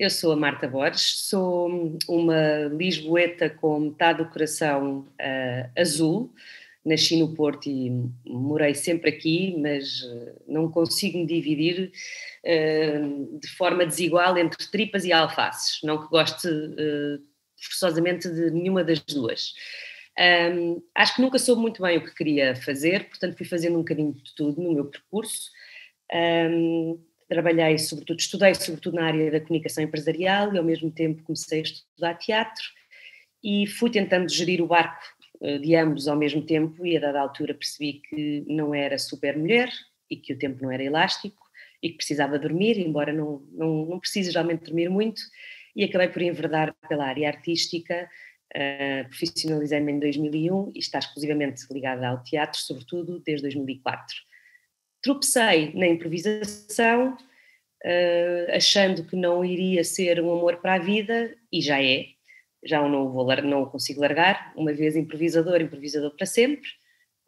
Eu sou a Marta Borges, sou uma lisboeta com metade do coração azul. Nasci no Porto e morei sempre aqui, mas não consigo me dividir de forma desigual entre tripas e alfaces. Não que goste forçosamente de nenhuma das duas. Acho que nunca soube muito bem o que queria fazer, portanto fui fazendo um bocadinho de tudo no meu percurso. Estudei sobretudo na área da comunicação empresarial e ao mesmo tempo comecei a estudar teatro e fui tentando gerir o barco de ambos ao mesmo tempo e a dada altura percebi que não era super mulher e que o tempo não era elástico e que precisava dormir, embora não precise geralmente dormir muito, e acabei por enverdar pela área artística, profissionalizei-me em 2001 e está exclusivamente ligada ao teatro, sobretudo desde 2004. Tropecei na improvisação, achando que não iria ser um amor para a vida, e já é, já não o consigo largar, uma vez improvisador para sempre,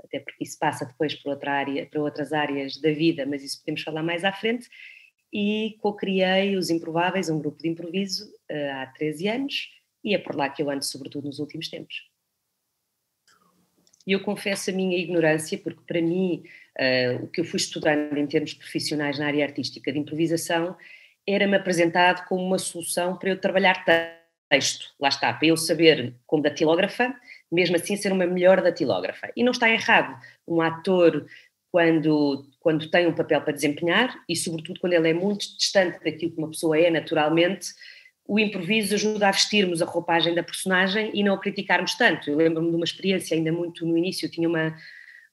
até porque isso passa depois para outras áreas da vida, mas isso podemos falar mais à frente, e co-criei Os Improváveis, um grupo de improviso, há 13 anos, e é por lá que eu ando, sobretudo nos últimos tempos. E eu confesso a minha ignorância, porque para mim o que eu fui estudando em termos profissionais na área artística de improvisação era-me apresentado como uma solução para eu trabalhar texto, lá está, para eu saber como datilógrafa, mesmo assim ser uma melhor datilógrafa. E não está errado um ator quando tem um papel para desempenhar e sobretudo quando ele é muito distante daquilo que uma pessoa é naturalmente, o improviso ajuda a vestirmos a roupagem da personagem e não a criticarmos tanto. Eu lembro-me de uma experiência ainda muito no início, eu tinha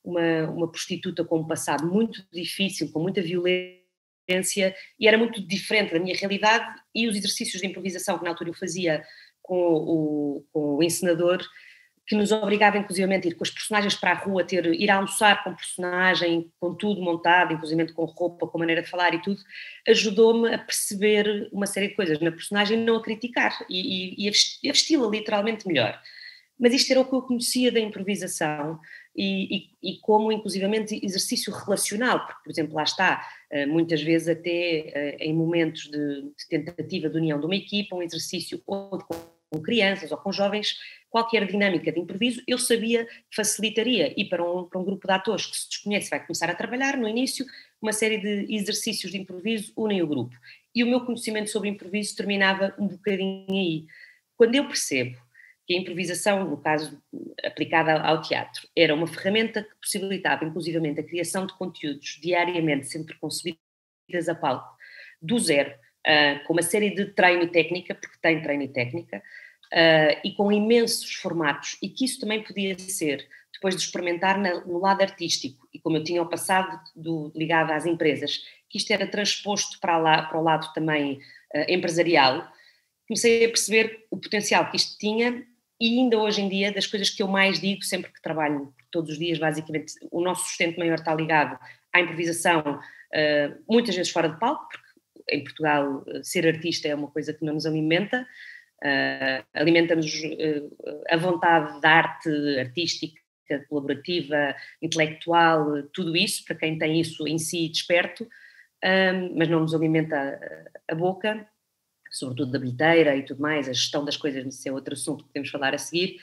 uma prostituta com um passado muito difícil, com muita violência, e era muito diferente da minha realidade, e os exercícios de improvisação que na altura eu fazia com o encenador, que nos obrigava inclusivamente a ir com os personagens para a rua, ir almoçar com o personagem, com tudo montado, inclusive com roupa, com maneira de falar e tudo, ajudou-me a perceber uma série de coisas na personagem e não a criticar, e a vesti-la literalmente melhor. Mas isto era o que eu conhecia da improvisação e como inclusivamente exercício relacional, porque, por exemplo, lá está, muitas vezes até em momentos de tentativa de união de uma equipa, um exercício ou de com crianças ou com jovens, qualquer dinâmica de improviso, eu sabia que facilitaria, e para um grupo de atores que se desconhece vai começar a trabalhar, no início, uma série de exercícios de improviso unem o grupo. E o meu conhecimento sobre improviso terminava um bocadinho aí. Quando eu percebo que a improvisação, no caso aplicada ao teatro, era uma ferramenta que possibilitava inclusivamente a criação de conteúdos diariamente, sempre concebidas a palco, do zero, com uma série de treino e técnica, porque tem treino e técnica, e com imensos formatos, e que isso também podia ser, depois de experimentar no lado artístico, e como eu tinha o passado ligado às empresas, que isto era transposto para o lado também empresarial, comecei a perceber o potencial que isto tinha, e ainda hoje em dia, das coisas que eu mais digo, sempre que trabalho, todos os dias, basicamente, o nosso sustento maior está ligado à improvisação, muitas vezes fora de palco, porque em Portugal ser artista é uma coisa que não nos alimenta, alimentamos a vontade da arte artística, colaborativa, intelectual, tudo isso, para quem tem isso em si desperto, mas não nos alimenta a boca, sobretudo da bilheteira e tudo mais, a gestão das coisas, mas isso é outro assunto que podemos falar a seguir.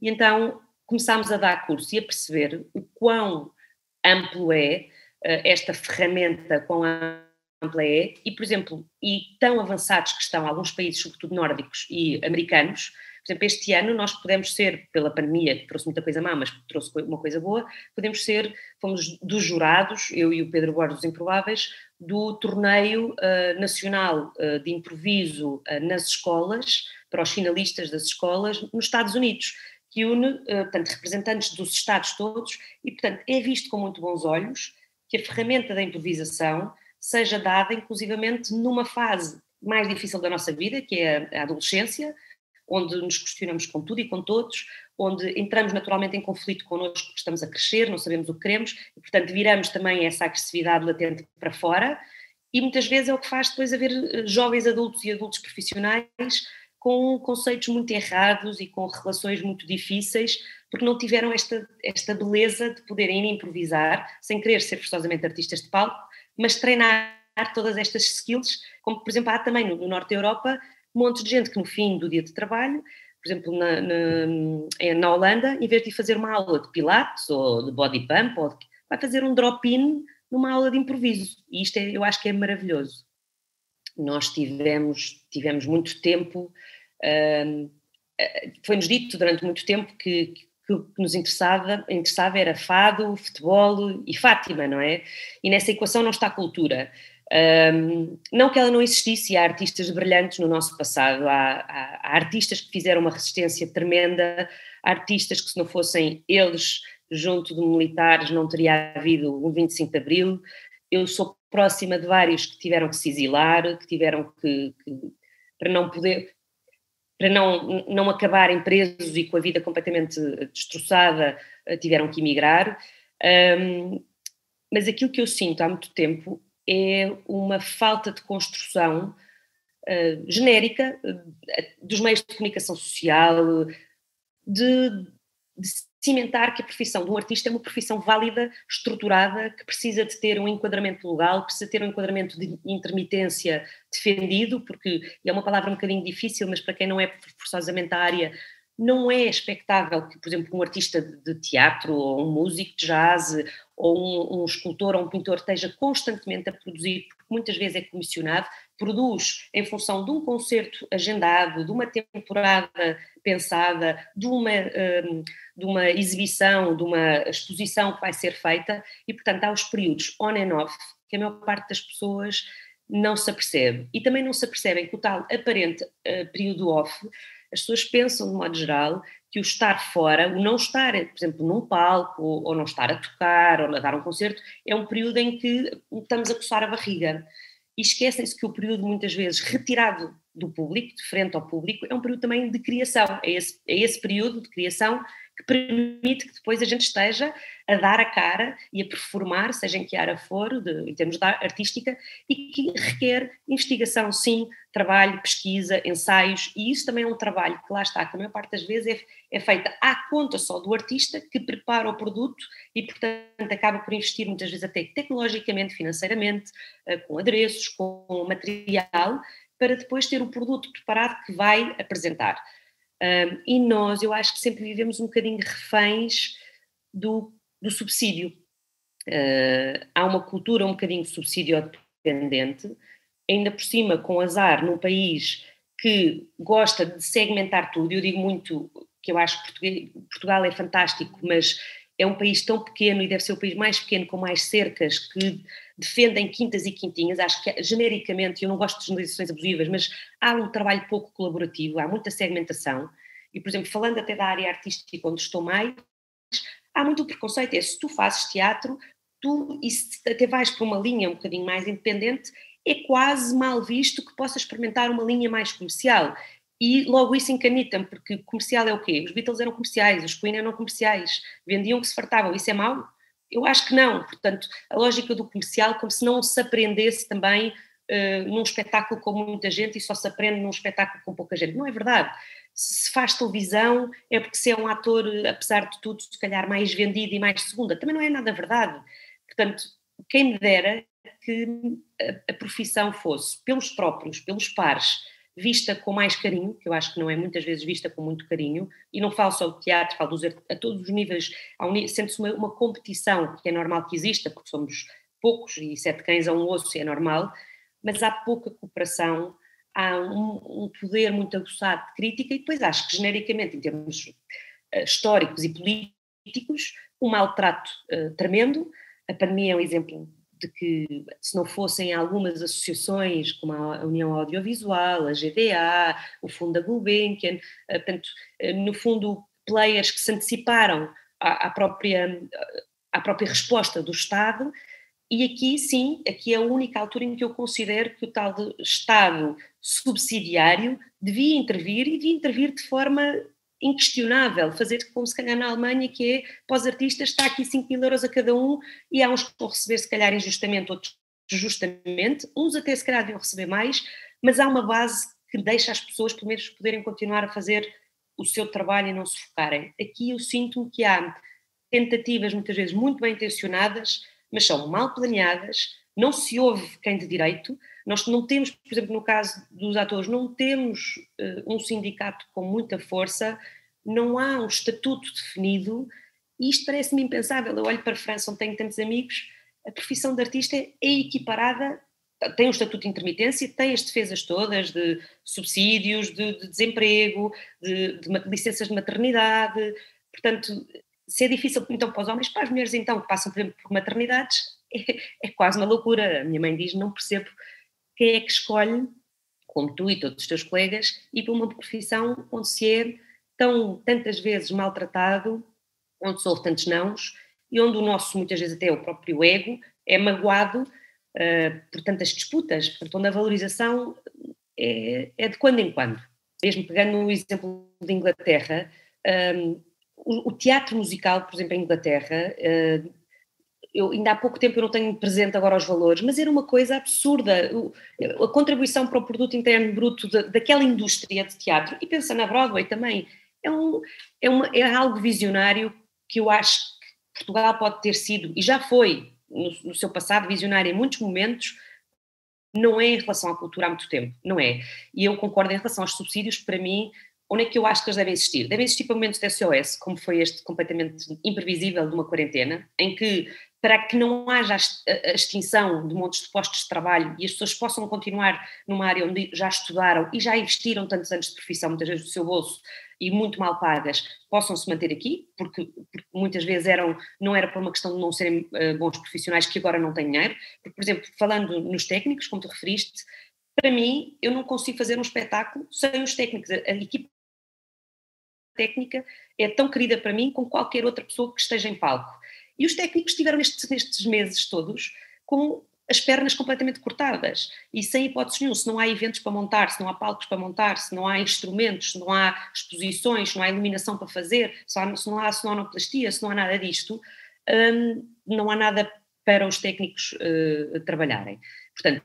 E então começámos a dar curso e a perceber o quão amplo é esta ferramenta, e, por exemplo, tão avançados que estão alguns países, sobretudo nórdicos e americanos, por exemplo, este ano nós podemos ser, pela pandemia, que trouxe muita coisa má, mas trouxe uma coisa boa, fomos dos jurados, eu e o Pedro Guardo, Os Improváveis, do torneio nacional de improviso nas escolas, para os finalistas das escolas, nos Estados Unidos, que une, portanto, representantes dos Estados todos, e, portanto, é visto com muito bons olhos que a ferramenta da improvisação seja dada inclusivamente numa fase mais difícil da nossa vida, que é a adolescência, onde nos questionamos com tudo e com todos, onde entramos naturalmente em conflito connosco porque estamos a crescer, não sabemos o que queremos, e portanto viramos também essa agressividade latente para fora, e muitas vezes é o que faz depois haver jovens adultos e adultos profissionais com conceitos muito errados e com relações muito difíceis, porque não tiveram esta beleza de poderem improvisar, sem querer ser forçosamente artistas de palco, mas treinar todas estas skills, como por exemplo há também no norte da Europa um monte de gente que no fim do dia de trabalho, por exemplo na Holanda, em vez de fazer uma aula de pilates ou de body pump, vai fazer um drop-in numa aula de improviso, e isto é, eu acho que é maravilhoso. Nós tivemos muito tempo, foi-nos dito durante muito tempo que o que nos interessava era fado, futebol e Fátima, não é? E nessa equação não está a cultura. Não que ela não existisse, há artistas brilhantes no nosso passado, há artistas que fizeram uma resistência tremenda, há artistas que se não fossem eles junto de militares não teria havido um 25 de Abril. Eu sou próxima de vários que tiveram que se exilar, que tiveram que para não poder... para não acabarem presos e com a vida completamente destroçada, tiveram que emigrar. Mas aquilo que eu sinto há muito tempo é uma falta de construção genérica dos meios de comunicação social, de cimentar que a profissão de um artista é uma profissão válida, estruturada, que precisa de ter um enquadramento legal, precisa ter um enquadramento de intermitência defendido, porque é uma palavra um bocadinho difícil, mas para quem não é forçosamente da área, não é expectável que, por exemplo, um artista de teatro, ou um músico de jazz, ou um escultor ou um pintor esteja constantemente a produzir, porque muitas vezes é comissionado, produz em função de um concerto agendado, de uma temporada pensada, de uma exibição, de uma exposição que vai ser feita, e portanto há os períodos on and off que a maior parte das pessoas não se apercebe, e também não se apercebem que o tal aparente período off, as pessoas pensam de modo geral que o estar fora, o não estar, por exemplo, num palco, ou não estar a tocar, ou a dar um concerto, é um período em que estamos a coçar a barriga. E esquecem-se que o período, muitas vezes, retirado do público, de frente ao público, é um período também de criação. É esse período de criação que permite que depois a gente esteja a dar a cara e a performar, seja em que área for, em termos de artística, e que requer investigação, sim, trabalho, pesquisa, ensaios, e isso também é um trabalho que lá está, que a maior parte das vezes é feita à conta só do artista, que prepara o produto e, portanto, acaba por investir muitas vezes até tecnologicamente, financeiramente, com adereços, com material, para depois ter o produto preparado que vai apresentar. E nós, eu acho que sempre vivemos um bocadinho reféns do subsídio. Há uma cultura um bocadinho subsídio-dependente, ainda por cima com azar num país que gosta de segmentar tudo. Eu digo muito que eu acho que Portugal é fantástico, mas é um país tão pequeno e deve ser o país mais pequeno, com mais cercas, que defendem quintas e quintinhas. Acho que genericamente, eu não gosto de generalizações abusivas, mas há um trabalho pouco colaborativo, há muita segmentação, e por exemplo, falando até da área artística onde estou mais, há muito preconceito, se tu fazes teatro, e se até vais para uma linha um bocadinho mais independente, é quase mal visto que possas experimentar uma linha mais comercial, e logo isso encanita-me, porque comercial é o quê? Os Beatles eram comerciais, os Queen eram comerciais, vendiam que se fartavam, isso é mau? Eu acho que não. Portanto, a lógica do comercial, como se não se aprendesse também num espetáculo com muita gente e só se aprende num espetáculo com pouca gente. Não é verdade. Se faz televisão é porque se é um ator, apesar de tudo, se calhar mais vendido e mais segunda. Também não é nada verdade. Portanto, quem me dera que a profissão fosse, pelos próprios, pelos pares, vista com mais carinho, que eu acho que não é muitas vezes vista com muito carinho, e não falo só do teatro, falo a todos os níveis, sente-se uma competição que é normal que exista, porque somos poucos e 7 cães a um osso é normal, mas há pouca cooperação, há um poder muito aguçado de crítica, e depois acho que genericamente, em termos históricos e políticos, um maltrato tremendo. A pandemia é um exemplo de que, se não fossem algumas associações como a União Audiovisual, a GDA, o Fundo da Gulbenkian, portanto, no fundo, players que se anteciparam à própria resposta do Estado, e aqui sim, aqui é a única altura em que eu considero que o tal de Estado subsidiário devia intervir, e devia intervir de forma inquestionável, fazer como se calhar na Alemanha, que é, para os artistas está aqui 5.000 euros a cada um, e há uns que vão receber se calhar injustamente, outros justamente, uns até se calhar deviam receber mais, mas há uma base que deixa as pessoas pelo menos poderem continuar a fazer o seu trabalho e não se focarem. Aqui eu sinto que há tentativas muitas vezes muito bem intencionadas, mas são mal planeadas, não se ouve quem de direito, nós não temos, por exemplo, no caso dos atores, não temos um sindicato com muita força, não há um estatuto definido, e isto parece-me impensável. Eu olho para a França, onde tenho tantos amigos, a profissão de artista é equiparada, tem um estatuto de intermitência, tem as defesas todas de subsídios, de desemprego, de licenças de maternidade, portanto, se é difícil então para os homens, para as mulheres então, que passam, por exemplo, por maternidades, é quase uma loucura. A minha mãe diz, não percebo quem é que escolhe, como tu e todos os teus colegas, ir para uma profissão onde se é tantas vezes maltratado, onde se ouve tantos nãos, e onde o nosso, muitas vezes até o próprio ego, é magoado por tantas disputas, portanto onde a valorização é de quando em quando. Mesmo pegando o exemplo de Inglaterra, o teatro musical, por exemplo, em Inglaterra, eu, ainda há pouco tempo eu não tenho presente agora os valores, mas era uma coisa absurda, a contribuição para o produto interno bruto daquela indústria de teatro, e pensa na Broadway também, é algo visionário que eu acho que Portugal pode ter sido, e já foi no seu passado visionário em muitos momentos, não é em relação à cultura há muito tempo, não é, e eu concordo em relação aos subsídios. Para mim, onde é que eu acho que eles devem existir? Devem existir para momentos de SOS, como foi este completamente imprevisível de uma quarentena, em que, para que não haja a extinção de montes de postos de trabalho e as pessoas possam continuar numa área onde já estudaram e já investiram tantos anos de profissão, muitas vezes do seu bolso, e muito mal pagas, possam se manter aqui, porque muitas vezes não era por uma questão de não serem bons profissionais que agora não têm dinheiro. Porque, por exemplo, falando nos técnicos, como tu referiste, para mim, eu não consigo fazer um espetáculo sem os técnicos. A equipa técnica é tão querida para mim como qualquer outra pessoa que esteja em palco. E os técnicos estiveram nestes meses todos com as pernas completamente cortadas e sem hipótese nenhuma. Se não há eventos para montar, se não há palcos para montar, se não há instrumentos, se não há exposições, se não há iluminação para fazer, se não há sonoplastia, se não há nada disto, não há nada para os técnicos trabalharem. Portanto,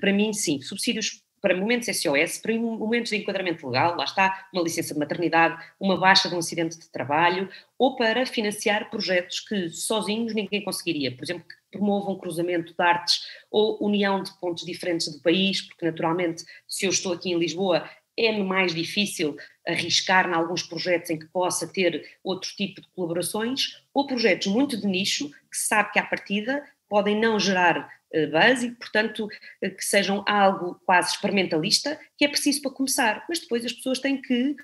para mim, sim, subsídios para momentos SOS, para momentos de enquadramento legal, lá está, uma licença de maternidade, uma baixa de um acidente de trabalho, ou para financiar projetos que sozinhos ninguém conseguiria, por exemplo, que promovam um cruzamento de artes ou união de pontos diferentes do país, porque naturalmente, se eu estou aqui em Lisboa, é-me mais difícil arriscar em alguns projetos em que possa ter outro tipo de colaborações, ou projetos muito de nicho, que se sabe que à partida podem não gerar base e, portanto, que sejam algo quase experimentalista, que é preciso para começar, mas depois as pessoas têm que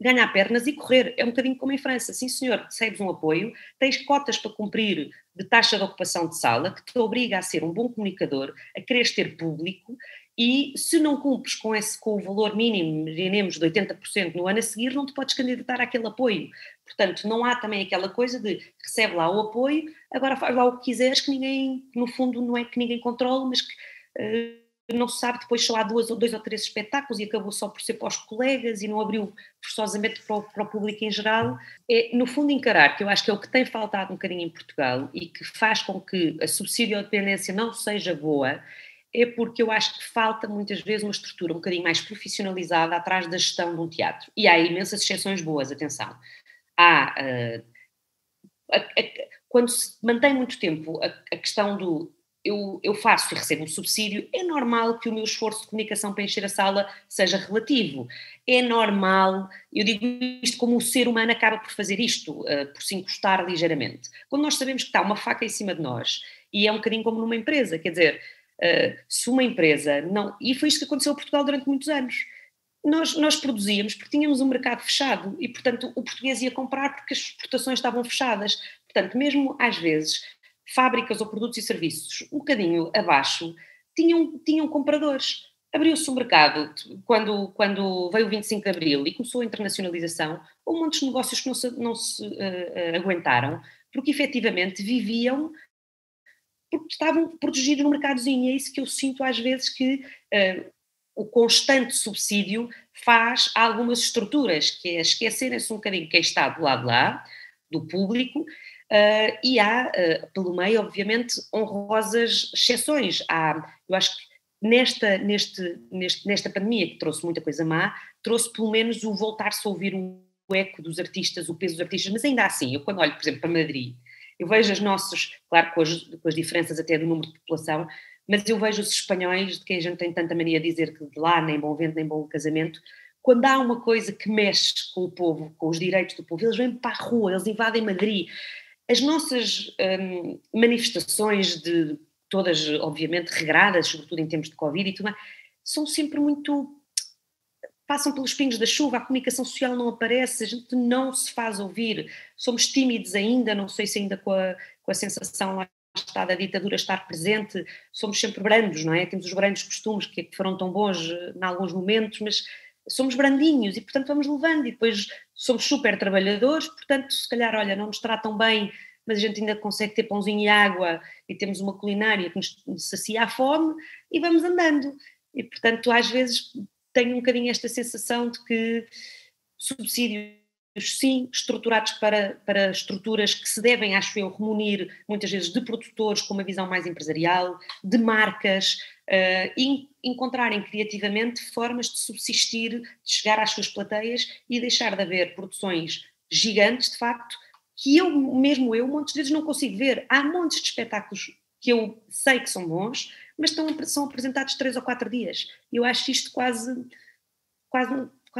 ganhar pernas e correr. É um bocadinho como em França, sim senhor, recebes um apoio, tens cotas para cumprir de taxa de ocupação de sala, que te obriga a ser um bom comunicador, a quereres ter público, e se não cumpres com o valor mínimo, imaginemos, de 80% no ano a seguir, não te podes candidatar àquele apoio. Portanto, não há também aquela coisa de recebe lá o apoio, agora faz lá o que quiseres, que ninguém, no fundo, não é que ninguém controle, mas que não se sabe, depois só há dois ou três espetáculos e acabou só por ser para os colegas e não abriu forçosamente para o público em geral. É, no fundo, encarar, que eu acho que é o que tem faltado um bocadinho em Portugal e que faz com que a subsídio ou dependência não seja boa, é porque eu acho que falta muitas vezes uma estrutura um bocadinho mais profissionalizada atrás da gestão de um teatro. E há imensas exceções boas, atenção. Há, quando se mantém muito tempo a questão do eu faço e recebo um subsídio, é normal que o meu esforço de comunicação para encher a sala seja relativo. É normal, eu digo isto como o ser humano acaba por fazer isto, por se encostar ligeiramente. Quando nós sabemos que está uma faca em cima de nós, e é um bocadinho como numa empresa, quer dizer... se uma empresa não... E foi isto que aconteceu a Portugal durante muitos anos. Nós produzíamos porque tínhamos um mercado fechado e, portanto, o português ia comprar porque as exportações estavam fechadas. Portanto, mesmo às vezes, fábricas ou produtos e serviços um bocadinho abaixo tinham compradores. Abriu-se o mercado quando veio o 25 de Abril e começou a internacionalização, houve muitos negócios que não se aguentaram porque, efetivamente, viviam... porque estavam protegidos no mercadozinho, e é isso que eu sinto às vezes que o constante subsídio faz a algumas estruturas, que é esquecerem-se um bocadinho quem está do lado lá, do público, e há, pelo meio, obviamente, honrosas exceções. Há, eu acho que nesta pandemia, que trouxe muita coisa má, trouxe pelo menos o voltar-se a ouvir o eco dos artistas, o peso dos artistas, mas ainda assim, eu quando olho, por exemplo, para Madrid, eu vejo as nossas, claro, com as diferenças até do número de população, Mas eu vejo os espanhóis, de quem a gente tem tanta mania de dizer que de lá nem bom vento nem bom casamento, quando há uma coisa que mexe com o povo, com os direitos do povo, eles vêm para a rua, eles invadem Madrid. As nossas manifestações, de todas obviamente regradas, sobretudo em termos de Covid e tudo mais, são sempre muito... passam pelos pingos da chuva, a comunicação social não aparece, a gente não se faz ouvir, somos tímidos ainda, não sei se ainda com a sensação lá está da ditadura estar presente, somos sempre brandos, não é? Temos os brandos costumes que foram tão bons em alguns momentos, mas somos brandinhos e, portanto, vamos levando e depois somos super trabalhadores, portanto, se calhar, olha, não nos tratam bem, mas a gente ainda consegue ter pãozinho e água e temos uma culinária que nos sacia a fome e vamos andando. E, portanto, às vezes... tenho um bocadinho esta sensação de que subsídios, sim, estruturados para estruturas que se devem, acho eu, remunir muitas vezes de produtores com uma visão mais empresarial, de marcas, e encontrarem criativamente formas de subsistir, de chegar às suas plateias e deixar de haver produções gigantes, de facto, que eu, mesmo eu, muitas vezes não consigo ver. Há montes de espetáculos que eu sei que são bons, mas são apresentados 3 ou 4 dias. Eu acho isto quase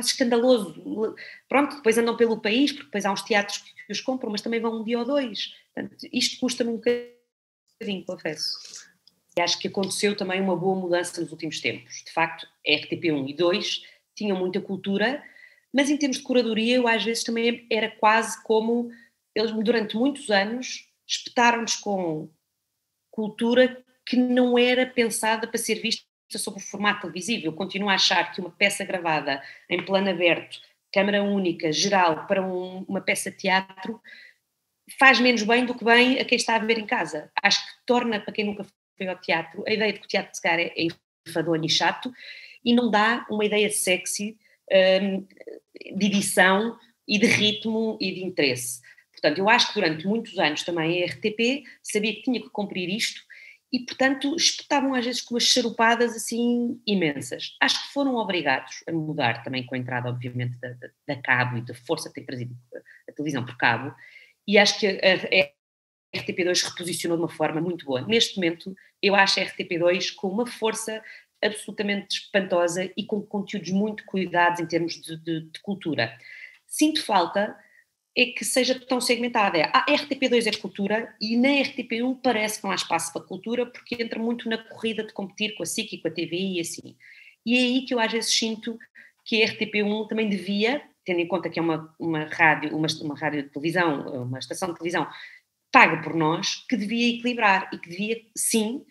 escandaloso. Pronto, depois andam pelo país, porque depois há uns teatros que os compram, mas também vão um dia ou dois. Portanto, isto custa-me um bocadinho, confesso. E acho que aconteceu também uma boa mudança nos últimos tempos. De facto, a RTP 1 e 2 tinham muita cultura, mas em termos de curadoria, eu às vezes também era quase como... eles, durante muitos anos, espetaram-nos com cultura que não era pensada para ser vista sob o formato televisivo. Eu continuo a achar que uma peça gravada em plano aberto, câmara única, geral, para uma peça de teatro, faz menos bem do que bem a quem está a ver em casa. Acho que torna, para quem nunca foi ao teatro, a ideia de que o teatro de secar é enfadonho e chato, e não dá uma ideia sexy, de edição e de ritmo e de interesse. Portanto, eu acho que durante muitos anos também a RTP sabia que tinha que cumprir isto, e, portanto, espetavam às vezes com umas charupadas assim imensas. Acho que foram obrigados a mudar também com a entrada, obviamente, da cabo e da força que tem trazido a televisão por cabo, e acho que a RTP2 reposicionou de uma forma muito boa. Neste momento, eu acho a RTP2 com uma força absolutamente espantosa e com conteúdos muito cuidados em termos de cultura. Sinto falta é que seja tão segmentada. A RTP2 é cultura e na RTP1 parece que não há espaço para cultura porque entra muito na corrida de competir com a SIC e com a TVI e assim. E é aí que eu às vezes sinto que a RTP1 também devia, tendo em conta que é uma rádio de televisão, uma estação de televisão paga por nós, que devia equilibrar e que devia, sim,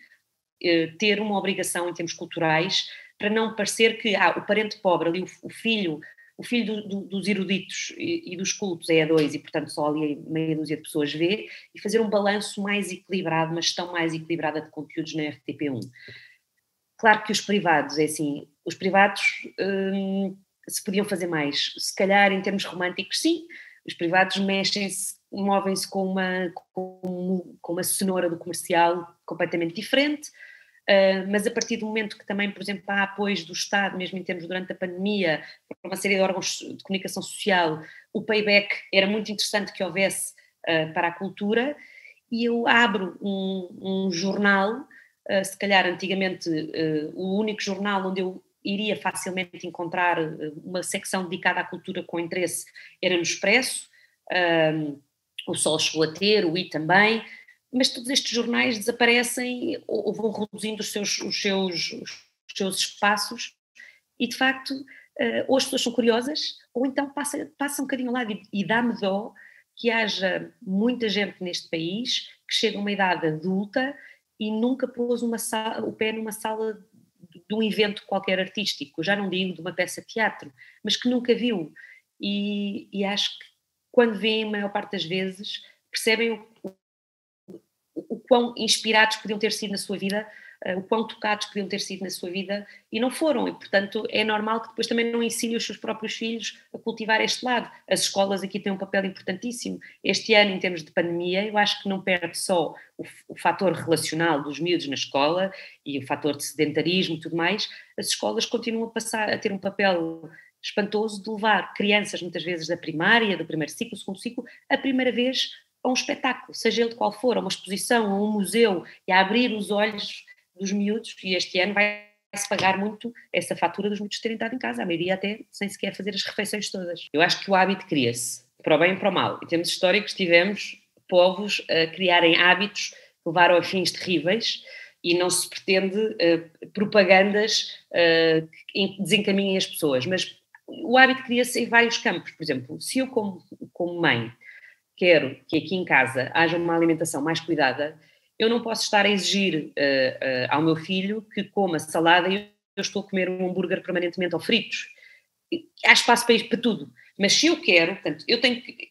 ter uma obrigação em termos culturais para não parecer que o parente pobre ali, o filho dos eruditos e dos cultos é a 2 e, portanto, só ali meia dúzia de pessoas vê, e fazer um balanço mais equilibrado, uma gestão mais equilibrada de conteúdos na RTP1. Claro que os privados, é assim, os privados se podiam fazer mais. Se calhar, em termos românticos, sim, os privados mexem-se, movem-se com uma cenoura do comercial completamente diferente, mas a partir do momento que também, por exemplo, há apoios do Estado, mesmo em termos durante a pandemia, para uma série de órgãos de comunicação social, o payback era muito interessante que houvesse para a cultura, e eu abro um jornal, se calhar antigamente o único jornal onde eu iria facilmente encontrar uma secção dedicada à cultura com interesse era no Expresso, o Sol chegou a ter, o I também, mas todos estes jornais desaparecem ou vão reduzindo os seus espaços e, de facto, ou as pessoas são curiosas ou então passa um bocadinho ao lado e dá-me dó que haja muita gente neste país que chega a uma idade adulta e nunca pôs o pé numa sala de um evento qualquer artístico, já não digo de uma peça de teatro, mas que nunca viu e acho que quando vêem, a maior parte das vezes, percebem o quão inspirados podiam ter sido na sua vida, o quão tocados podiam ter sido na sua vida, e não foram, e portanto é normal que depois também não ensinem os seus próprios filhos a cultivar este lado. As escolas aqui têm um papel importantíssimo. Este ano, em termos de pandemia, eu acho que não perde só o fator relacional dos miúdos na escola e o fator de sedentarismo e tudo mais, as escolas continuam a ter um papel espantoso de levar crianças, muitas vezes da primária, do primeiro ciclo, do segundo ciclo, a primeira vez a um espetáculo, seja ele de qual for, a uma exposição, a um museu, e a abrir os olhos dos miúdos, e este ano vai-se pagar muito essa fatura dos miúdos terem estado em casa, a maioria até sem sequer fazer as refeições todas. Eu acho que o hábito cria-se, para o bem e para o mal. E temos históricos, tivemos povos a criarem hábitos que levaram a fins terríveis, e não se pretende propagandas que desencaminhem as pessoas, mas o hábito cria-se em vários campos. Por exemplo, se eu como mãe quero que aqui em casa haja uma alimentação mais cuidada, eu não posso estar a exigir ao meu filho que coma salada e eu estou a comer um hambúrguer permanentemente ou fritos. Há espaço para tudo, mas se eu quero, portanto, eu tenho que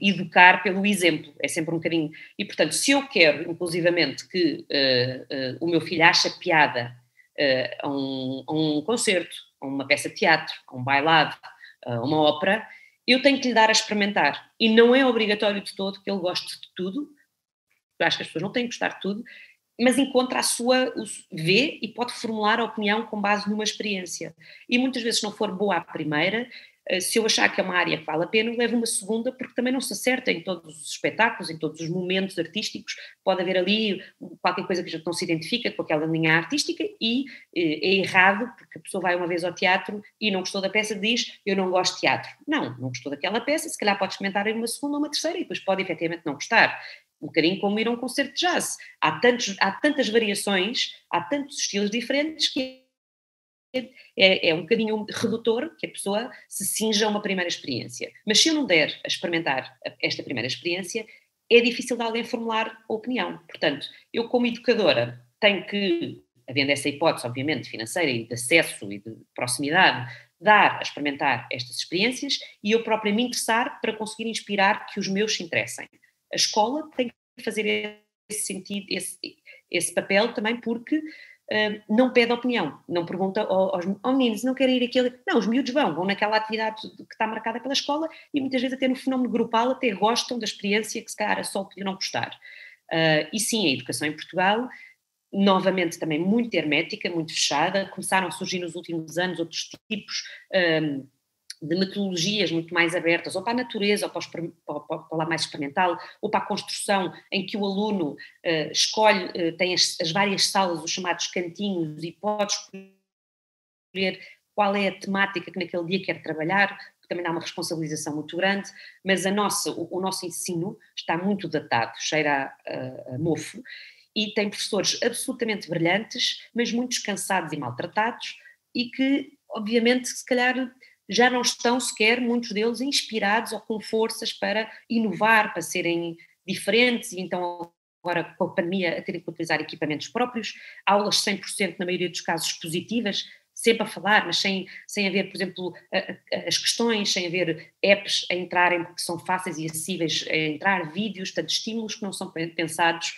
educar pelo exemplo, é sempre um bocadinho, e portanto, se eu quero, inclusivamente, que o meu filho acha piada a um concerto, a uma peça de teatro, a um bailado, a uma ópera, eu tenho que lhe dar a experimentar, e não é obrigatório de todo que ele goste de tudo. Eu acho que as pessoas não têm que gostar de tudo, mas encontra vê e pode formular a opinião com base numa experiência, e muitas vezes, se não for boa à primeira, se eu achar que é uma área que vale a pena, eu levo uma segunda, porque também não se acerta em todos os espetáculos, em todos os momentos artísticos. Pode haver ali qualquer coisa que a gente não se identifica com aquela linha artística, e é errado, porque a pessoa vai uma vez ao teatro e não gostou da peça, diz, eu não gosto de teatro. Não gostou daquela peça, se calhar pode experimentar em uma segunda ou uma terceira, e depois pode efetivamente não gostar. Um bocadinho como ir a um concerto de jazz. Há tantas variações, há tantos estilos diferentes, que é um bocadinho redutor que a pessoa se cinja a uma primeira experiência. Mas se eu não der a experimentar esta primeira experiência, é difícil de alguém formular a opinião. Portanto, eu, como educadora, tenho que, havendo essa hipótese, obviamente, financeira e de acesso e de proximidade, dar a experimentar estas experiências, e eu própria me interessar para conseguir inspirar que os meus se interessem. A escola tem que fazer esse sentido, esse papel também, porque não pede opinião, não pergunta aos meninos, não querem ir aquele. Não, os miúdos vão naquela atividade que está marcada pela escola, e muitas vezes até no fenómeno grupal até gostam da experiência que se calhar só podia não gostar. E sim, a educação em Portugal, novamente, também muito hermética, muito fechada. Começaram a surgir nos últimos anos outros tipos de metodologias muito mais abertas, ou para a natureza, ou para o lado mais experimental, ou para a construção, em que o aluno escolhe, tem as várias salas, os chamados cantinhos, e pode escolher qual é a temática que naquele dia quer trabalhar, que também dá uma responsabilização muito grande. Mas o nosso ensino está muito datado, cheira a mofo, e tem professores absolutamente brilhantes, mas muitos cansados e maltratados, e que, obviamente, se calhar já não estão sequer, muitos deles, inspirados ou com forças para inovar, para serem diferentes, e então agora, com a pandemia, a terem que utilizar equipamentos próprios, aulas 100% na maioria dos casos positivas, sempre a falar, mas sem haver, por exemplo, as questões, sem haver apps a entrarem, porque são fáceis e acessíveis a entrar, vídeos, tantos estímulos que não são pensados,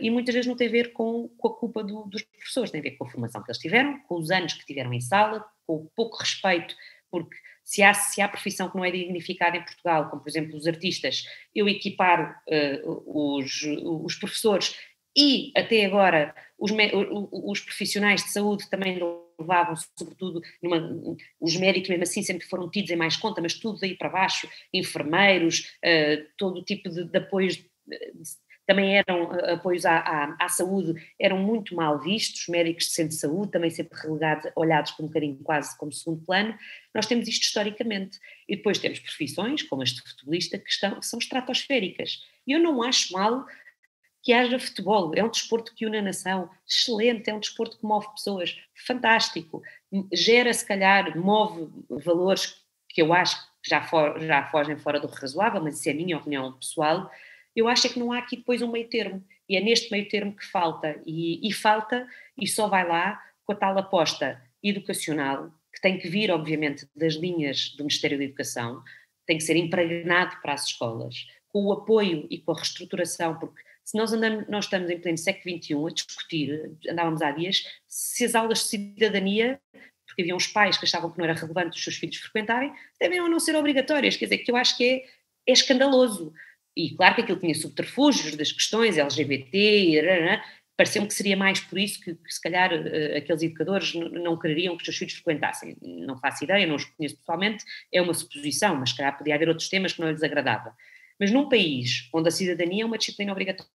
e muitas vezes não tem a ver com a culpa dos professores, tem a ver com a formação que eles tiveram, com os anos que tiveram em sala, com o pouco respeito. Porque se há profissão que não é dignificada em Portugal, como por exemplo os artistas, eu equiparo os professores, e até agora os profissionais de saúde também levavam, sobretudo, os méritos mesmo assim sempre foram tidos em mais conta, mas tudo daí para baixo, enfermeiros, todo tipo de apoios, também eram apoios à saúde, eram muito mal vistos, médicos de centro de saúde também sempre relegados, olhados por um bocadinho quase como segundo plano. Nós temos isto historicamente, e depois temos profissões como as de futebolista que são estratosféricas, e eu não acho mal que haja futebol, é um desporto que une a nação, excelente, é um desporto que move pessoas, fantástico, gera, se calhar, move valores que eu acho que já fogem fora do razoável, mas isso é a minha opinião pessoal. Eu acho que não há aqui depois um meio termo, e é neste meio termo que falta, e só vai lá com a tal aposta educacional, que tem que vir, obviamente, das linhas do Ministério da Educação, tem que ser impregnado para as escolas, com o apoio e com a reestruturação, porque se nós estamos em pleno século XXI a discutir, andávamos há dias, se as aulas de cidadania, porque havia uns pais que achavam que não era relevante os seus filhos frequentarem, devem ou não ser obrigatórias, quer dizer, que eu acho que é escandaloso. E claro que aquilo tinha subterfúgios das questões LGBT, pareceu-me que seria mais por isso que se calhar aqueles educadores não quereriam que os seus filhos frequentassem. Não faço ideia, não os conheço pessoalmente, é uma suposição, mas se calhar podia haver outros temas que não lhes agradava. Mas num país onde a cidadania é uma disciplina obrigatória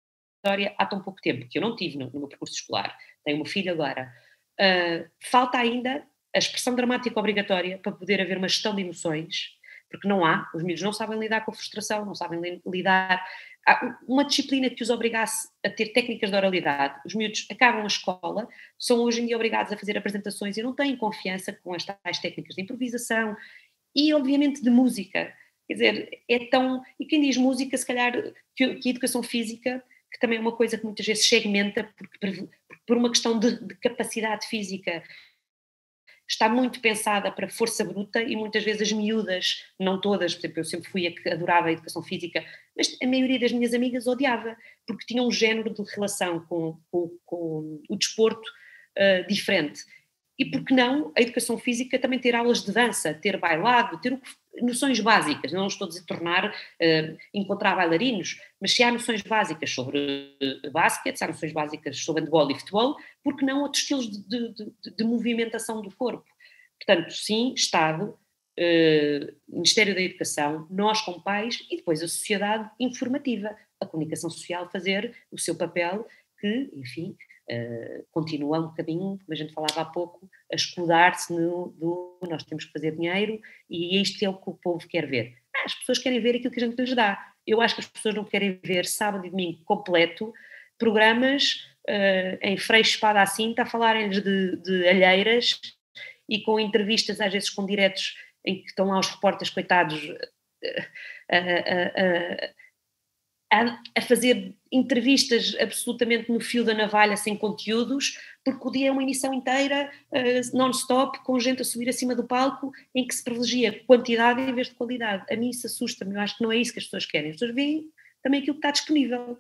história há tão pouco tempo, que eu não tive no meu percurso escolar, tenho uma filha agora, falta ainda a expressão dramática obrigatória para poder haver uma gestão de emoções, porque não há, os miúdos não sabem lidar com a frustração, não sabem lidar, há uma disciplina que os obrigasse a ter técnicas de oralidade, os miúdos acabam a escola, são hoje em dia obrigados a fazer apresentações e não têm confiança com as tais técnicas de improvisação e obviamente de música, quer dizer, é tão, e quem diz música se calhar que a educação física, que também é uma coisa que muitas vezes segmenta por uma questão de capacidade física, está muito pensada para força bruta e muitas vezes as miúdas, não todas, por exemplo, eu sempre fui a que adorava a educação física, mas a maioria das minhas amigas odiava, porque tinha um género de relação com o desporto diferente. E por que não a educação física também ter aulas de dança, ter bailado, ter noções básicas, não estou a dizer tornar, encontrar bailarinos, mas se há noções básicas sobre basquete, se há noções básicas sobre handball e futebol, por que não outros estilos de movimentação do corpo? Portanto, sim, Estado, Ministério da Educação, nós como pais e depois a sociedade informativa, a comunicação social fazer o seu papel que, enfim... continua um bocadinho, como a gente falava há pouco, a escudar-se do nós temos que fazer dinheiro e isto é o que o povo quer ver. As pessoas querem ver aquilo que a gente lhes dá. Eu acho que as pessoas não querem ver sábado e domingo completo programas em freixo espada à cinta a falarem-lhes de alheiras e com entrevistas às vezes com diretos em que estão lá os repórteres coitados a fazer entrevistas absolutamente no fio da navalha, sem conteúdos, porque o dia é uma emissão inteira, non-stop, com gente a subir acima do palco, em que se privilegia quantidade em vez de qualidade. A mim isso assusta-me, eu acho que não é isso que as pessoas querem. As pessoas veem também aquilo que está disponível.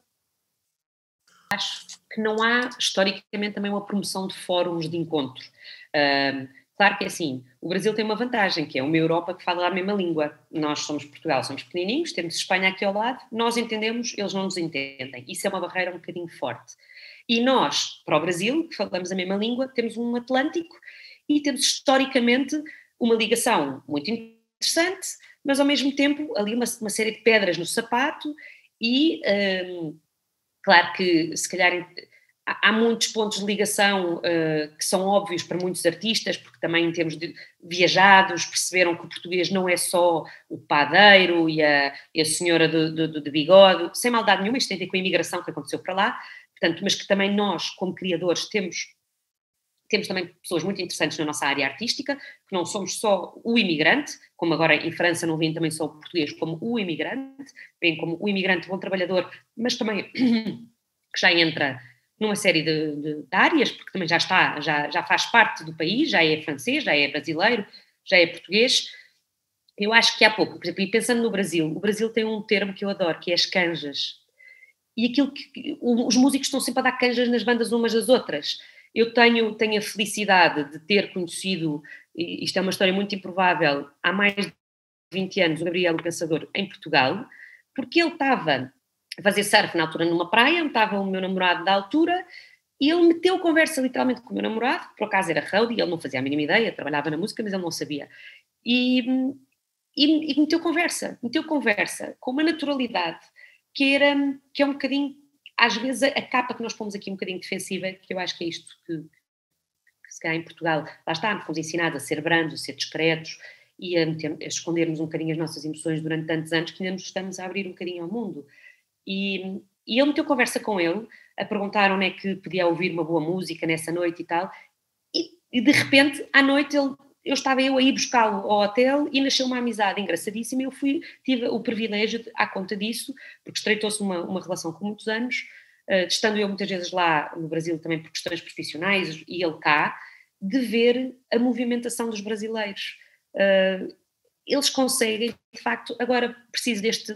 Acho que não há, historicamente, também uma promoção de fóruns de encontro. Claro que é assim, o Brasil tem uma vantagem, que é uma Europa que fala a mesma língua. Nós somos Portugal, somos pequenininhos, temos Espanha aqui ao lado, nós entendemos, eles não nos entendem. Isso é uma barreira um bocadinho forte. E nós, para o Brasil, que falamos a mesma língua, temos um Atlântico e temos historicamente uma ligação muito interessante, mas ao mesmo tempo ali uma série de pedras no sapato e, claro que se calhar... Há muitos pontos de ligação que são óbvios para muitos artistas, porque também em termos de viajados perceberam que o português não é só o padeiro e a senhora de bigode, sem maldade nenhuma, isto tem a ver com a imigração que aconteceu para lá, portanto, mas que também nós, como criadores, temos também pessoas muito interessantes na nossa área artística, que não somos só o imigrante, como agora em França não vem também só o português como o imigrante, vem como o imigrante bom trabalhador, mas também que já entra... numa série de áreas, porque também já faz parte do país, já é francês, já é brasileiro, já é português. Eu acho que há pouco, por exemplo, e pensando no Brasil, o Brasil tem um termo que eu adoro, que é as canjas. E aquilo que os músicos estão sempre a dar canjas nas bandas umas das outras. Eu tenho a felicidade de ter conhecido, isto é uma história muito improvável, há mais de 20 anos, o Gabriel, o Pensador, em Portugal, porque ele estava... a fazer surf na altura numa praia, onde estava o meu namorado da altura, e ele meteu conversa literalmente com o meu namorado, que por acaso era roadie, ele não fazia a mínima ideia, trabalhava na música, mas ele não sabia. E meteu conversa com uma naturalidade que é um bocadinho, às vezes a capa que nós pomos aqui um bocadinho defensiva, que eu acho que é isto que se calhar em Portugal, lá está, fomos ensinados a ser brandos, a ser discretos, e a escondermos um bocadinho as nossas emoções durante tantos anos que ainda nos estamos a abrir um bocadinho ao mundo. E eu meteu conversa com ele, a perguntar onde é que podia ouvir uma boa música nessa noite e tal, e de repente, à noite, eu estava a ir buscá-lo ao hotel e nasceu uma amizade engraçadíssima, e eu tive o privilégio, à conta disso, porque estreitou-se uma relação com muitos anos, estando eu muitas vezes lá no Brasil também por questões profissionais, e ele cá, de ver a movimentação dos brasileiros. Eles conseguem, de facto, agora preciso deste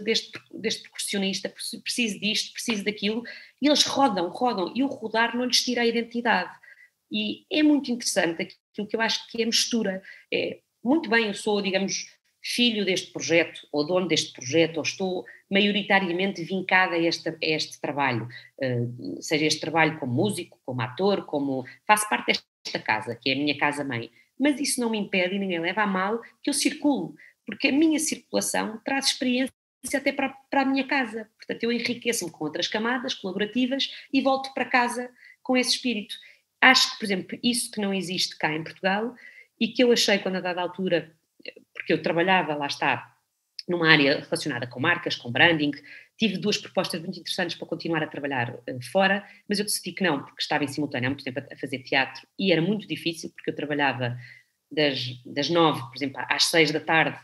percussionista, preciso disto, preciso daquilo, e eles rodam, e o rodar não lhes tira a identidade. E é muito interessante aquilo que eu acho que é a mistura. É, muito bem, eu sou, digamos, filho deste projeto, ou dono deste projeto, ou estou maioritariamente vincada a este trabalho, seja este trabalho como músico, como ator, como faço parte desta casa, que é a minha casa-mãe. Mas isso não me impede e ninguém leva a mal que eu circulo, porque a minha circulação traz experiências até para a minha casa. Portanto, eu enriqueço-me com outras camadas colaborativas e volto para casa com esse espírito. Acho que, por exemplo, isso que não existe cá em Portugal e que eu achei quando a dada altura, porque eu trabalhava, lá está, numa área relacionada com marcas, com branding, tive duas propostas muito interessantes para continuar a trabalhar fora, mas eu decidi que não, porque estava em simultâneo há muito tempo a fazer teatro e era muito difícil, porque eu trabalhava das 9, por exemplo, às 6 da tarde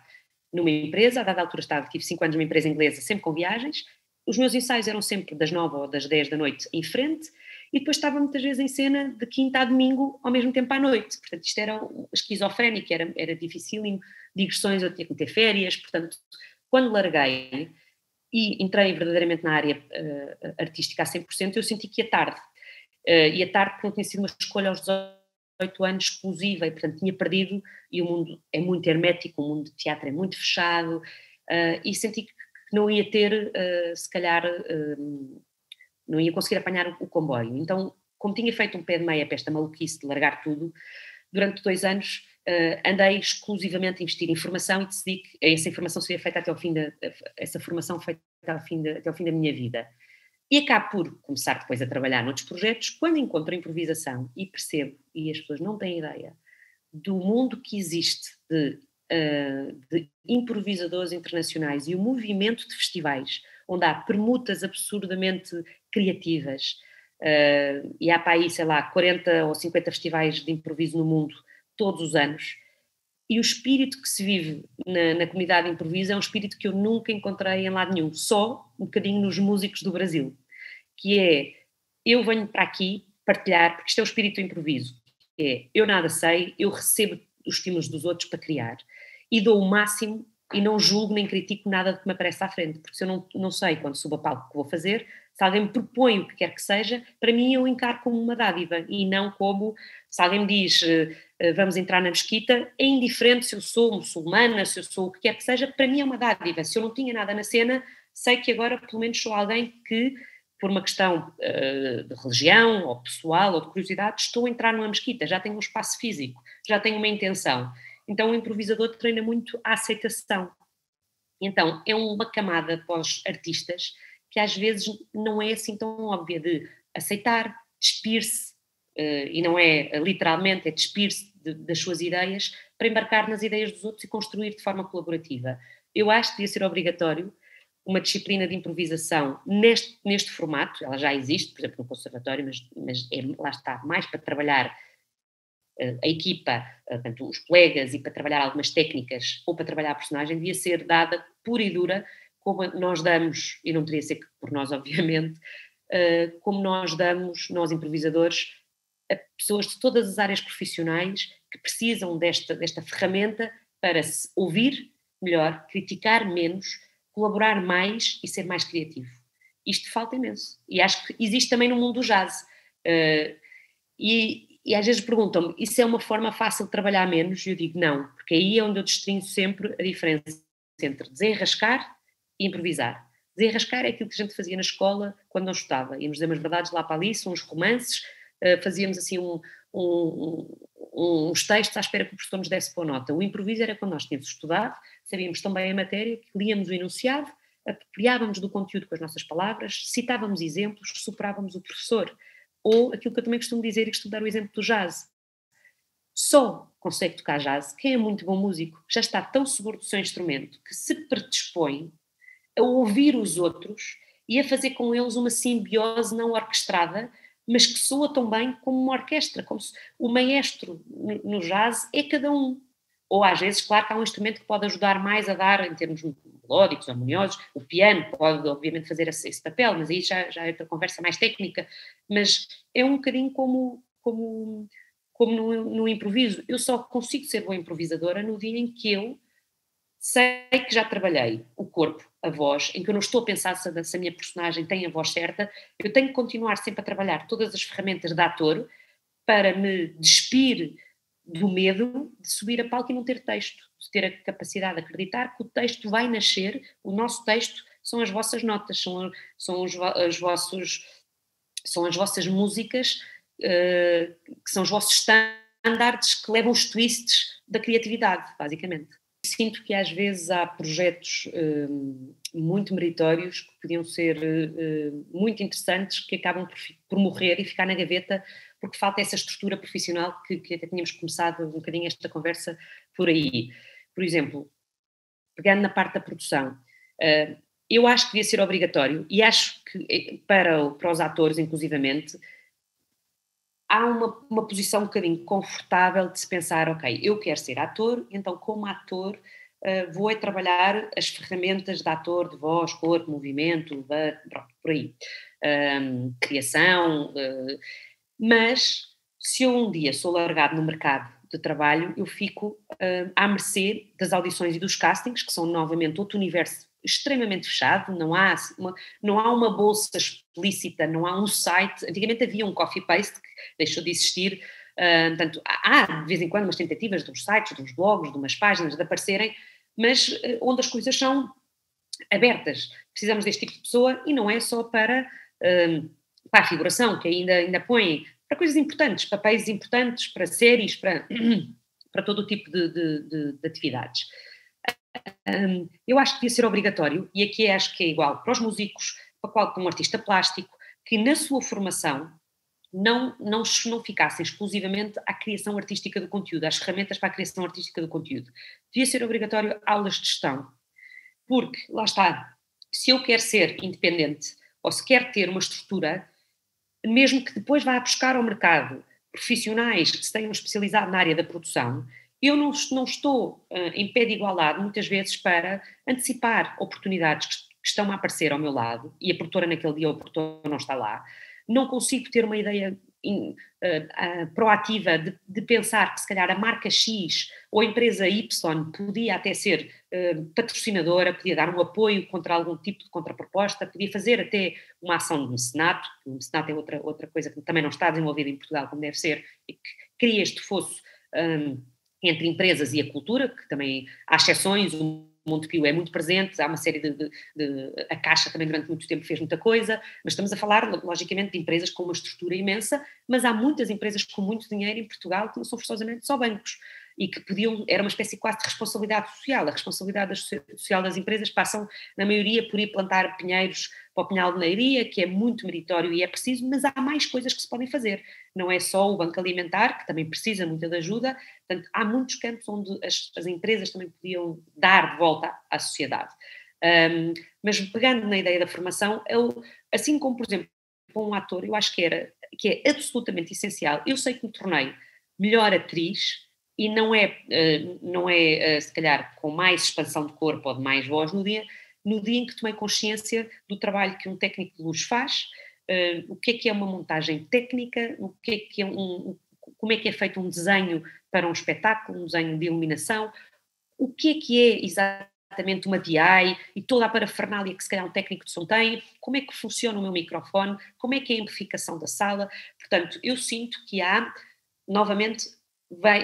numa empresa, a dada altura tive 5 anos numa empresa inglesa, sempre com viagens, os meus ensaios eram sempre das 9 ou das 10 da noite em frente, e depois estava muitas vezes em cena de quinta a domingo ao mesmo tempo à noite, portanto isto era esquizofrénico, era dificílimo, digressões, eu tinha que ter férias, portanto quando larguei e entrei verdadeiramente na área artística a 100%, eu senti que ia tarde, porque não tinha sido uma escolha aos 18 anos exclusiva, e portanto tinha perdido, e o mundo é muito hermético, o mundo de teatro é muito fechado, e senti que não ia ter, se calhar... não ia conseguir apanhar o comboio. Então, como tinha feito um pé de meia para esta maluquice de largar tudo, durante 2 anos andei exclusivamente a investir em formação e decidi que essa informação seria feita até ao fim da... essa formação feita até ao fim da minha vida. E acabo por começar depois a trabalhar noutros projetos, quando encontro a improvisação e percebo, e as pessoas não têm ideia, do mundo que existe de improvisadores internacionais e o movimento de festivais, onde há permutas absurdamente criativas, e há para aí, sei lá, 40 ou 50 festivais de improviso no mundo todos os anos, e o espírito que se vive na comunidade de improviso é um espírito que eu nunca encontrei em lado nenhum, só um bocadinho nos músicos do Brasil, que é, eu venho para aqui partilhar, porque isto é o espírito do improviso, é, eu nada sei, eu recebo os estímulos dos outros para criar, e dou o máximo, e não julgo nem critico nada do que me aparece à frente, porque se eu não sei quando subo a palco o que vou fazer, se alguém me propõe o que quer que seja, para mim eu encaro como uma dádiva, e não como, se alguém me diz vamos entrar na mesquita, é indiferente se eu sou muçulmana, se eu sou o que quer que seja, para mim é uma dádiva. Se eu não tinha nada na cena, sei que agora pelo menos sou alguém que, por uma questão de religião, ou pessoal, ou de curiosidade, estou a entrar numa mesquita, já tenho um espaço físico, já tenho uma intenção. Então o improvisador treina muito a aceitação. Então é uma camada para os artistas que às vezes não é assim tão óbvia de aceitar, despir-se, e não é literalmente, é despir-se das suas ideias para embarcar nas ideias dos outros e construir de forma colaborativa. Eu acho que devia ser obrigatório uma disciplina de improvisação neste formato, ela já existe, por exemplo, no conservatório, mas lá está, mais para trabalhar a equipa, tanto os colegas, e para trabalhar algumas técnicas ou para trabalhar a personagem, devia ser dada pura e dura, como nós damos, e não teria de ser por nós, obviamente, como nós damos, nós improvisadores, a pessoas de todas as áreas profissionais que precisam desta ferramenta para se ouvir melhor, criticar menos, colaborar mais e ser mais criativo. Isto falta imenso. E acho que existe também no mundo do jazz. E às vezes perguntam-me, isso é uma forma fácil de trabalhar menos? E eu digo não, porque aí é onde eu destrinho sempre a diferença entre desenrascar e improvisar. Desenrascar é aquilo que a gente fazia na escola quando não estudava. Íamos dizer umas verdades lá para ali, uns romances, fazíamos assim uns textos à espera que o professor nos desse boa nota. O improviso era quando nós tínhamos estudado, sabíamos tão bem a matéria, que líamos o enunciado, apropriávamos do conteúdo com as nossas palavras, citávamos exemplos, superávamos o professor. Ou aquilo que eu também costumo dizer, e costumo dar o exemplo do jazz. Só consegue tocar jazz quem é muito bom músico, já está tão seguro do seu instrumento que se predispõe a ouvir os outros e a fazer com eles uma simbiose não orquestrada, mas que soa tão bem como uma orquestra, como se o maestro no jazz é cada um. Ou às vezes, claro que há um instrumento que pode ajudar mais a dar, em termos melódicos, harmoniosos, o piano pode obviamente fazer esse papel, mas aí já é outra conversa mais técnica, mas é um bocadinho como no improviso. Eu só consigo ser boa improvisadora no dia em que eu sei que já trabalhei o corpo, a voz, em que eu não estou a pensar se a minha personagem tem a voz certa, eu tenho que continuar sempre a trabalhar todas as ferramentas de ator para me despir do medo de subir a palco e não ter texto, de ter a capacidade de acreditar que o texto vai nascer, o nosso texto são as vossas notas, são as vossas músicas, que são os vossos standards que levam os twists da criatividade, basicamente. Sinto que às vezes há projetos muito meritórios que podiam ser muito interessantes, que acabam por morrer e ficar na gaveta, porque falta essa estrutura profissional que até tínhamos começado um bocadinho esta conversa por aí. Por exemplo, pegando na parte da produção, eu acho que devia ser obrigatório, e acho que para os atores, inclusivamente, há uma posição um bocadinho confortável de se pensar, ok, eu quero ser ator, então como ator vou é trabalhar as ferramentas de ator, de voz, corpo, movimento, por aí, criação, mas se eu um dia sou largado no mercado de trabalho, eu fico à mercê das audições e dos castings, que são novamente outro universo extremamente fechado, não há uma bolsa explícita, não há um site. Antigamente havia um copy-paste que deixou de existir, portanto, há de vez em quando umas tentativas de uns sites, de uns blogs, de umas páginas de aparecerem, mas onde as coisas são abertas. Precisamos deste tipo de pessoa e não é só para a figuração, que ainda põe para coisas importantes, papéis importantes, para séries, para todo o tipo de atividades. Eu acho que devia ser obrigatório, e aqui acho que é igual para os músicos, para um artista plástico, que na sua formação não ficassem exclusivamente à criação artística do conteúdo, às ferramentas para a criação artística do conteúdo. Devia ser obrigatório aulas de gestão, porque, lá está, se eu quero ser independente ou se quero ter uma estrutura, mesmo que depois vá buscar ao mercado profissionais que se tenham especializado na área da produção, eu não estou em pé de igualdade, muitas vezes, para antecipar oportunidades que estão a aparecer ao meu lado, e a produtora naquele dia, ou o produtor não está lá, não consigo ter uma ideia proativa de pensar que se calhar a marca X ou a empresa Y podia até ser patrocinadora, podia dar um apoio contra algum tipo de contraproposta, podia fazer até uma ação de mecenato. O mecenato é outra coisa que também não está desenvolvida em Portugal como deve ser, e que cria este fosso entre empresas e a cultura, que também há exceções, o Montepio é muito presente, há uma série a Caixa também durante muito tempo fez muita coisa, mas estamos a falar, logicamente, de empresas com uma estrutura imensa, mas há muitas empresas com muito dinheiro em Portugal que não são forçosamente só bancos, e que podiam, era uma espécie quase de responsabilidade social, a responsabilidade social das empresas passam, na maioria, por ir plantar pinheiros para o Pinhal de Leiria, que é muito meritório e é preciso, mas há mais coisas que se podem fazer, não é só o Banco Alimentar, que também precisa muito de ajuda, portanto, há muitos campos onde as empresas também podiam dar de volta à sociedade. Mas pegando na ideia da formação, assim como, por exemplo, para um ator, eu acho que é absolutamente essencial, eu sei que me tornei melhor atriz, e não é se calhar com mais expansão de corpo ou de mais voz no dia em que tomei consciência do trabalho que um técnico de luz faz, o que é uma montagem técnica, como é que é feito um desenho para um espetáculo, um desenho de iluminação, o que é exatamente uma DI e toda a parafernália que se calhar um técnico de som tem, como é que funciona o meu microfone, como é que é a amplificação da sala. Portanto, eu sinto que há, novamente,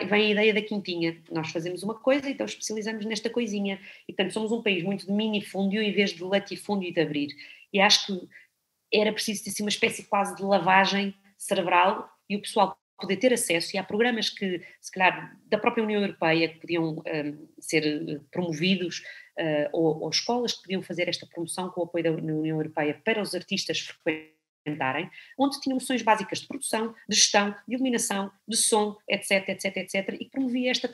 vem a ideia da quintinha, nós fazemos uma coisa, então especializamos nesta coisinha, e portanto somos um país muito de minifúndio em vez de latifúndio e de abrir, e acho que era preciso ter assim, uma espécie quase de lavagem cerebral, e o pessoal poder ter acesso, e há programas que se calhar da própria União Europeia que podiam ser promovidos, ou escolas que podiam fazer esta promoção com o apoio da União Europeia para os artistas frequentes, onde tinham noções básicas de produção, de gestão, de iluminação, de som, etc, etc, etc, e promovia esta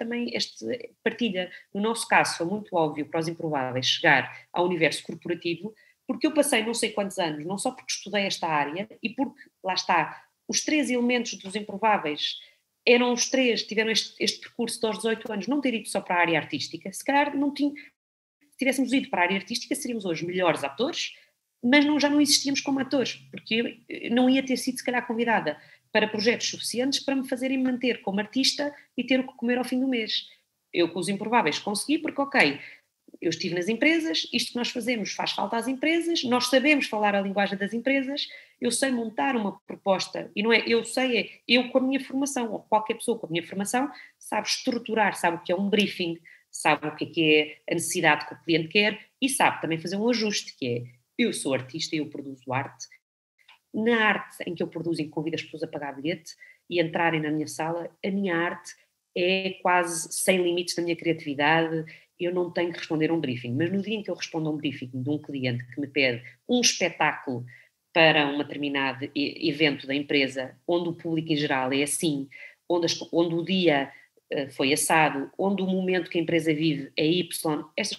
partilha. No nosso caso, foi muito óbvio para Os Improváveis chegar ao universo corporativo, porque eu passei não sei quantos anos, não só porque estudei esta área, e porque, lá está, os três elementos dos Improváveis eram os três, tiveram este percurso dos 18 anos, não ter ido só para a área artística, se calhar não tinha, se tivéssemos ido para a área artística seríamos hoje melhores atores, mas já não existíamos como atores, porque eu não ia ter sido, se calhar, convidada para projetos suficientes para me fazerem manter como artista e ter o que comer ao fim do mês. Eu, com Os Improváveis, consegui, porque, ok, eu estive nas empresas, isto que nós fazemos faz falta às empresas, nós sabemos falar a linguagem das empresas, eu sei montar uma proposta, e não é eu sei, é eu com a minha formação, ou qualquer pessoa com a minha formação, sabe estruturar, sabe o que é um briefing, sabe o que é a necessidade que o cliente quer, e sabe também fazer um ajuste, que é: eu sou artista e eu produzo arte. Na arte em que eu produzo e convido as pessoas a pagar bilhete e entrarem na minha sala, a minha arte é quase sem limites na minha criatividade, eu não tenho que responder a um briefing, mas no dia em que eu respondo a um briefing de um cliente que me pede um espetáculo para um determinado evento da empresa, onde o público em geral é assim, onde o dia foi assado, onde o momento que a empresa vive é Y, essas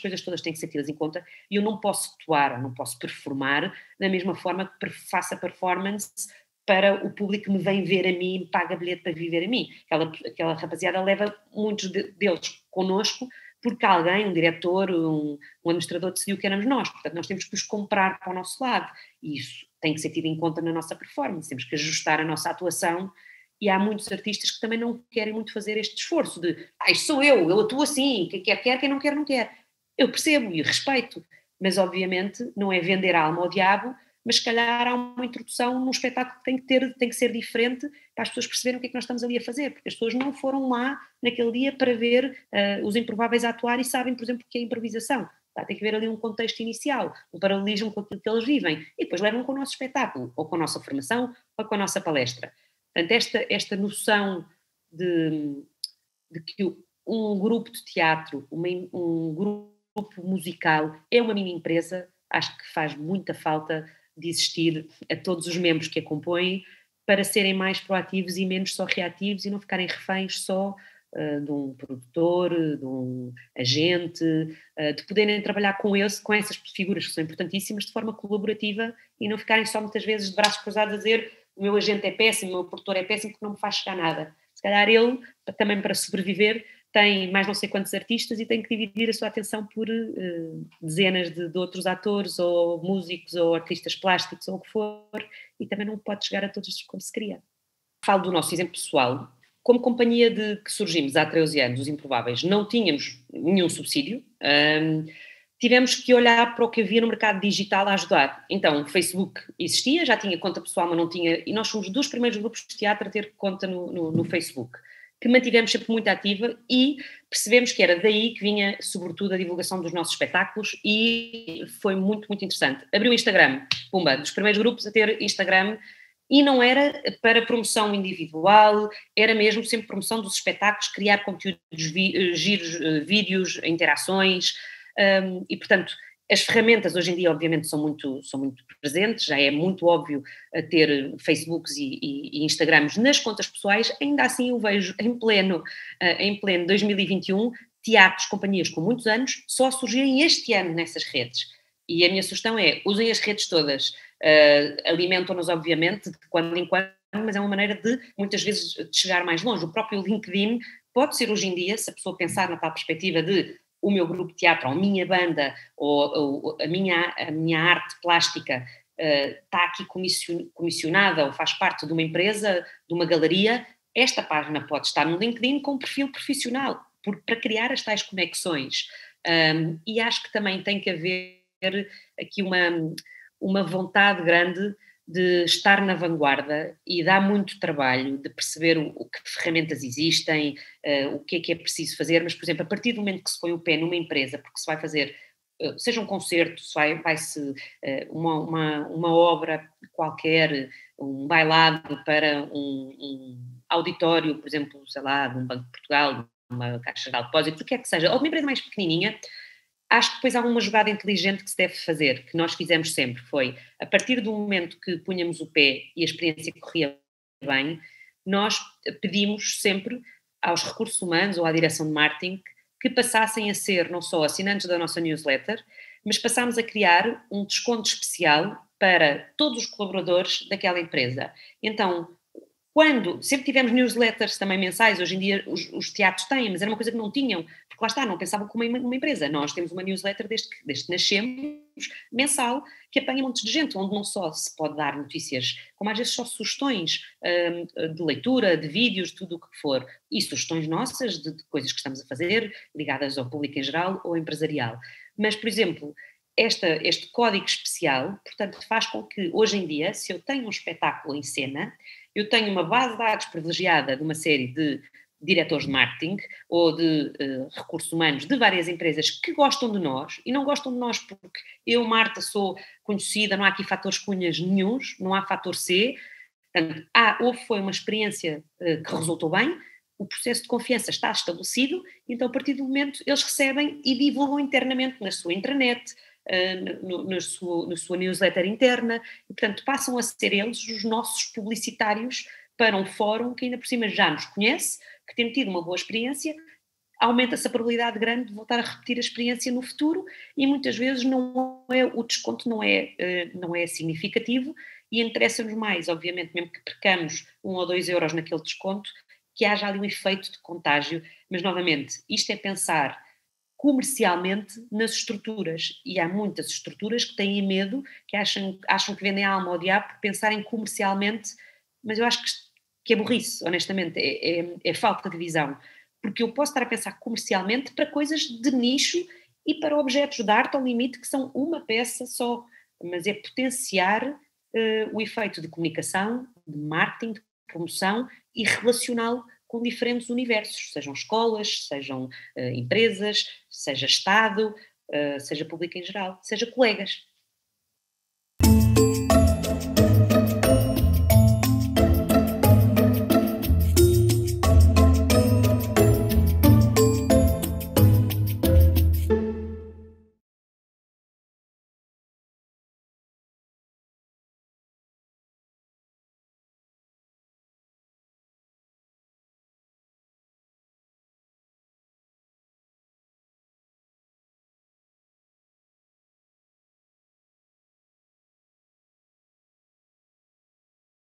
coisas todas têm que ser tidas em conta e eu não posso atuar ou não posso performar da mesma forma que faça performance para o público que me vem ver a mim e me paga bilhete para viver a mim. Aquela rapaziada leva muitos deles connosco porque alguém, um diretor, um administrador decidiu que éramos nós, portanto nós temos que os comprar para o nosso lado e isso tem que ser tido em conta na nossa performance, temos que ajustar a nossa atuação e há muitos artistas que também não querem muito fazer este esforço de isto sou eu atuo assim, quem quer quer, quem não quer não quer. Eu percebo e respeito, mas obviamente não é vender a alma ao diabo, mas se calhar há uma introdução num espetáculo que tem que ser diferente para as pessoas perceberem o que é que nós estamos ali a fazer, porque as pessoas não foram lá naquele dia para ver os improváveis a atuar e sabem, por exemplo, o que é improvisação. Tá, tem que ver ali um contexto inicial, um paralelismo com aquilo que eles vivem, e depois levam com o nosso espetáculo, ou com a nossa formação, ou com a nossa palestra. Portanto, esta noção de que um grupo de teatro, um grupo musical é uma mini empresa, acho que faz muita falta de existir a todos os membros que a compõem para serem mais proativos e menos só reativos e não ficarem reféns só de um produtor, de um agente, de poderem trabalhar com essas figuras que são importantíssimas de forma colaborativa e não ficarem só muitas vezes de braços cruzados a dizer o meu agente é péssimo, o meu produtor é péssimo porque não me faz chegar nada. Se calhar ele, também para sobreviver, tem mais não sei quantos artistas e tem que dividir a sua atenção por dezenas de outros atores ou músicos ou artistas plásticos ou o que for e também não pode chegar a todos como se queria. Falo do nosso exemplo pessoal. Como companhia de que surgimos há 13 anos, os Improváveis, não tínhamos nenhum subsídio, tivemos que olhar para o que havia no mercado digital a ajudar. Então, o Facebook existia, já tinha conta pessoal, mas não tinha, e nós fomos dos primeiros grupos de teatro a ter conta no Facebook, que mantivemos sempre muito ativa e percebemos que era daí que vinha, sobretudo, a divulgação dos nossos espetáculos e foi muito, muito interessante. Abriu o Instagram, pumba, dos primeiros grupos a ter Instagram e não era para promoção individual, era mesmo sempre promoção dos espetáculos, criar conteúdos, giros, vídeos, interações e, portanto, as ferramentas hoje em dia, obviamente, são muito presentes, já é muito óbvio ter Facebooks e Instagrams nas contas pessoais, ainda assim eu vejo em pleno 2021 teatros, companhias com muitos anos, só surgirem este ano nessas redes. E a minha sugestão é, usem as redes todas, alimentam-nos, obviamente, de quando em quando, mas é uma maneira de, muitas vezes, de chegar mais longe. O próprio LinkedIn pode ser, hoje em dia, se a pessoa pensar na tal perspectiva de o meu grupo de teatro, ou a minha banda, ou a minha arte plástica está aqui comissionada ou faz parte de uma empresa, de uma galeria, esta página pode estar no LinkedIn com um perfil profissional, para criar as tais conexões. E acho que também tem que haver aqui uma vontade grande de estar na vanguarda e dá muito trabalho de perceber o que ferramentas existem, o que é preciso fazer, mas, por exemplo, a partir do momento que se põe o pé numa empresa, porque se vai fazer, seja um concerto, se vai-se uma obra qualquer, um bailado para um auditório, por exemplo, sei lá, de um Banco de Portugal, uma Caixa Geral de Depósitos, o que é que seja, ou de uma empresa mais pequenininha, acho que depois há uma jogada inteligente que se deve fazer, que nós fizemos sempre, foi, a partir do momento que punhamos o pé e a experiência corria bem, nós pedimos sempre aos recursos humanos ou à direção de marketing que passassem a ser não só assinantes da nossa newsletter, mas passámos a criar um desconto especial para todos os colaboradores daquela empresa. Então, sempre tivemos newsletters também mensais, hoje em dia os teatros têm, mas era uma coisa que não tinham, porque lá está, não pensavam como uma empresa. Nós temos uma newsletter desde que nascemos, mensal, que apanha um monte de gente, onde não só se pode dar notícias, como às vezes só sugestões de leitura, de vídeos, tudo o que for, e sugestões nossas de coisas que estamos a fazer, ligadas ao público em geral ou empresarial. Mas, por exemplo, este código especial, portanto, faz com que, hoje em dia, se eu tenho um espetáculo em cena, eu tenho uma base de dados privilegiada de uma série de diretores de marketing ou de recursos humanos de várias empresas que gostam de nós e não gostam de nós porque eu, Marta, sou conhecida, não há aqui fatores cunhas nenhuns, não há fator C. Portanto, houve uma experiência que resultou bem, o processo de confiança está estabelecido, então a partir do momento eles recebem e divulgam internamente na sua intranet, na sua newsletter interna, e portanto passam a ser eles os nossos publicitários para um fórum que ainda por cima já nos conhece, que tem tido uma boa experiência, aumenta-se a probabilidade grande de voltar a repetir a experiência no futuro e muitas vezes o desconto não é significativo e interessa-nos mais, obviamente, mesmo que percamos 1 ou 2 euros naquele desconto, que haja ali um efeito de contágio, mas novamente, isto é pensar comercialmente nas estruturas, e há muitas estruturas que têm medo, que acham que vendem a alma ao diabo por pensarem comercialmente, mas eu acho que é burrice, honestamente, é falta de visão, porque eu posso estar a pensar comercialmente para coisas de nicho e para objetos de arte ao limite que são uma peça só, mas é potenciar o efeito de comunicação, de marketing, de promoção e relacional com diferentes universos, sejam escolas, sejam empresas, seja Estado, seja público em geral, seja colegas.